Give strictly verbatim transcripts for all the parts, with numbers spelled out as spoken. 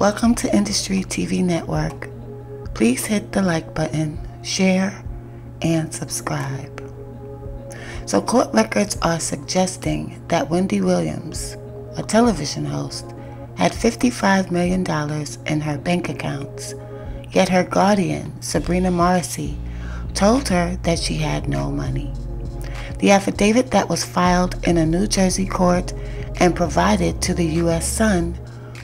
Welcome to Industry T V Network. Please hit the like button, share, and subscribe. So court records are suggesting that Wendy Williams, a television host, had fifty-five million dollars in her bank accounts, yet her guardian, Sabrina Morrissey, told her that she had no money. The affidavit that was filed in a New Jersey court and provided to the U S Sun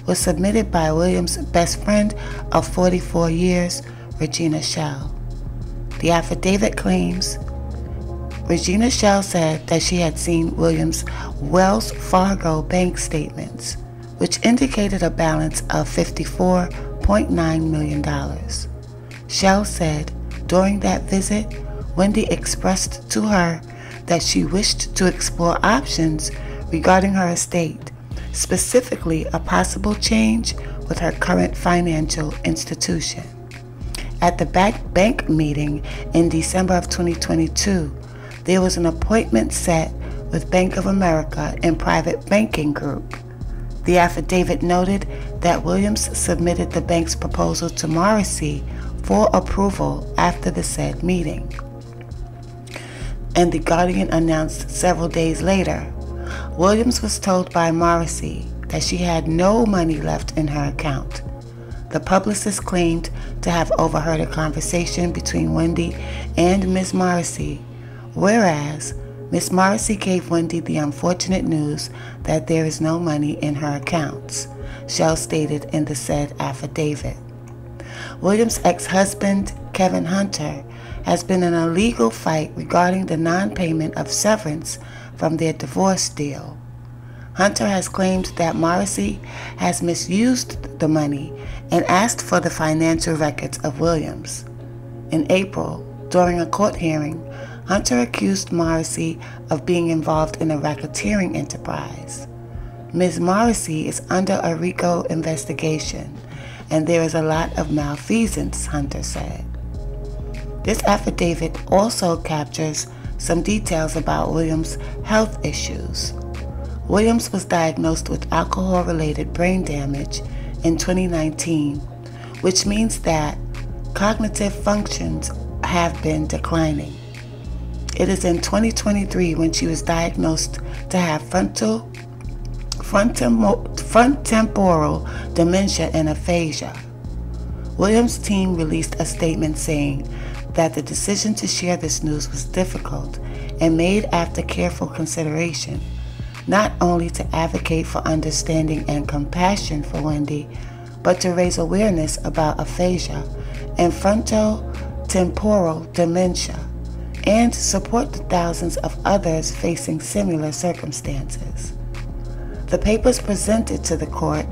was submitted by Williams' best friend of forty-four years, Regina Schell. The affidavit claims, Regina Schell said that she had seen Williams' Wells Fargo bank statements, which indicated a balance of fifty-four point nine million dollars. Schell said during that visit, Wendy expressed to her that she wished to explore options regarding her estate, specifically a possible change with her current financial institution. At the B A C Bank meeting in December of twenty twenty-two, there was an appointment set with Bank of America and Private Banking Group. The affidavit noted that Williams submitted the bank's proposal to Morrissey for approval after the said meeting. And the Guardian announced several days later, Williams was told by Morrissey that she had no money left in her account. The publicist claimed to have overheard a conversation between Wendy and Miz Morrissey, whereas Miz Morrissey gave Wendy the unfortunate news that there is no money in her accounts, Schell stated in the said affidavit. Williams' ex-husband, Kevin Hunter, has been in a legal fight regarding the non-payment of severance from their divorce deal. Hunter has claimed that Morrissey has misused the money and asked for the financial records of Williams. In April, during a court hearing, Hunter accused Morrissey of being involved in a racketeering enterprise. Miz Morrissey is under a RICO investigation, and there is a lot of malfeasance, Hunter said. This affidavit also captures some details about Williams' health issues. Williams was diagnosed with alcohol-related brain damage in twenty nineteen, which means that cognitive functions have been declining. It is in twenty twenty-three when she was diagnosed to have frontal, frontotemporal dementia and aphasia. Williams' team released a statement saying that the decision to share this news was difficult and made after careful consideration, not only to advocate for understanding and compassion for Wendy, but to raise awareness about aphasia and frontotemporal dementia and support the thousands of others facing similar circumstances. The papers presented to the court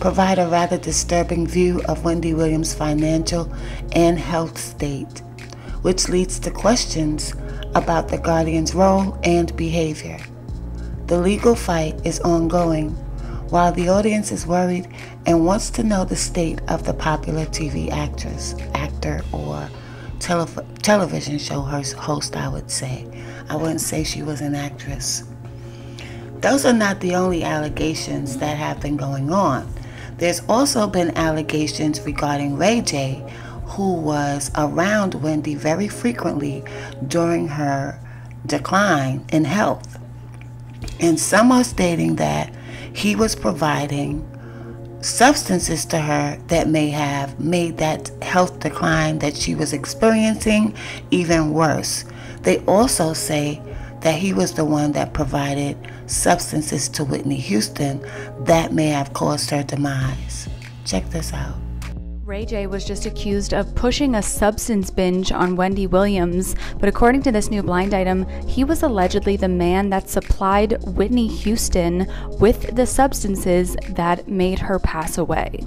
provide a rather disturbing view of Wendy Williams' financial and health state, which leads to questions about the guardian's role and behavior. The legal fight is ongoing, while the audience is worried and wants to know the state of the popular T V actress, actor, or tele television show host, I would say. I wouldn't say she was an actress. Those are not the only allegations that have been going on. There's also been allegations regarding Ray J, who was around Wendy very frequently during her decline in health. And some are stating that he was providing substances to her that may have made that health decline that she was experiencing even worse. They also say that he was the one that provided substances to Whitney Houston that may have caused her demise. Check this out. Ray J was just accused of pushing a substance binge on Wendy Williams, but according to this new blind item, he was allegedly the man that supplied Whitney Houston with the substances that made her pass away.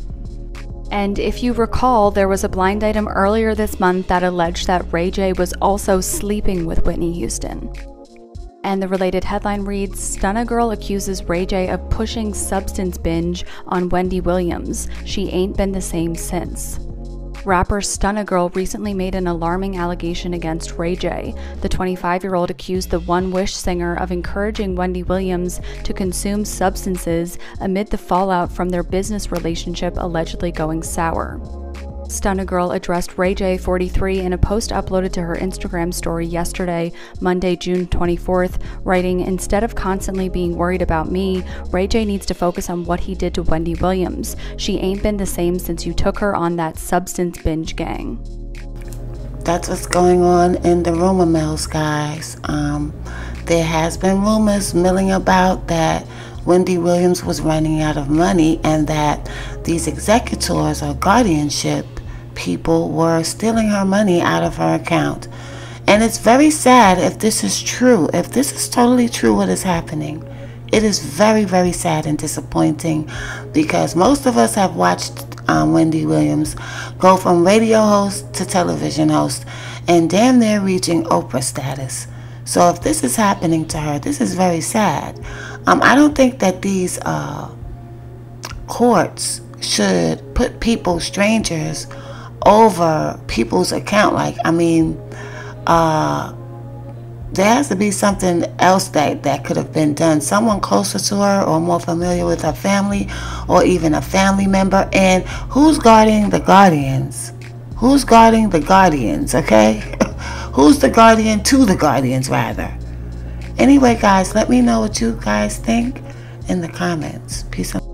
And if you recall, there was a blind item earlier this month that alleged that Ray J was also sleeping with Whitney Houston. And the related headline reads, Stunna Girl accuses Ray J of pushing substance binge on Wendy Williams. She ain't been the same since. Rapper Stunna Girl recently made an alarming allegation against Ray J. The twenty-five-year-old accused the One Wish singer of encouraging Wendy Williams to consume substances amid the fallout from their business relationship allegedly going sour. Stunna Girl addressed Ray J, forty-three, in a post uploaded to her Instagram story yesterday, Monday, June twenty-fourth, writing, "Instead of constantly being worried about me, Ray J needs to focus on what he did to Wendy Williams. She ain't been the same since you took her on that substance binge, gang." That's what's going on in the rumor mills, guys. Um, there has been rumors milling about that Wendy Williams was running out of money and that these executors or guardianship people were stealing her money out of her account. And it's very sad if this is true, if this is totally true what is happening. It is very, very sad and disappointing because most of us have watched um, Wendy Williams go from radio host to television host and damn near reaching Oprah status. So if this is happening to her, this is very sad. Um, I don't think that these uh, courts should put people, strangers, over people's account. Like, I mean, uh, there has to be something else that, that could have been done. Someone closer to her or more familiar with her family or even a family member. And who's guarding the guardians? Who's guarding the guardians, okay? Who's the guardian to the guardians, rather? Anyway, guys, let me know what you guys think in the comments. Peace out.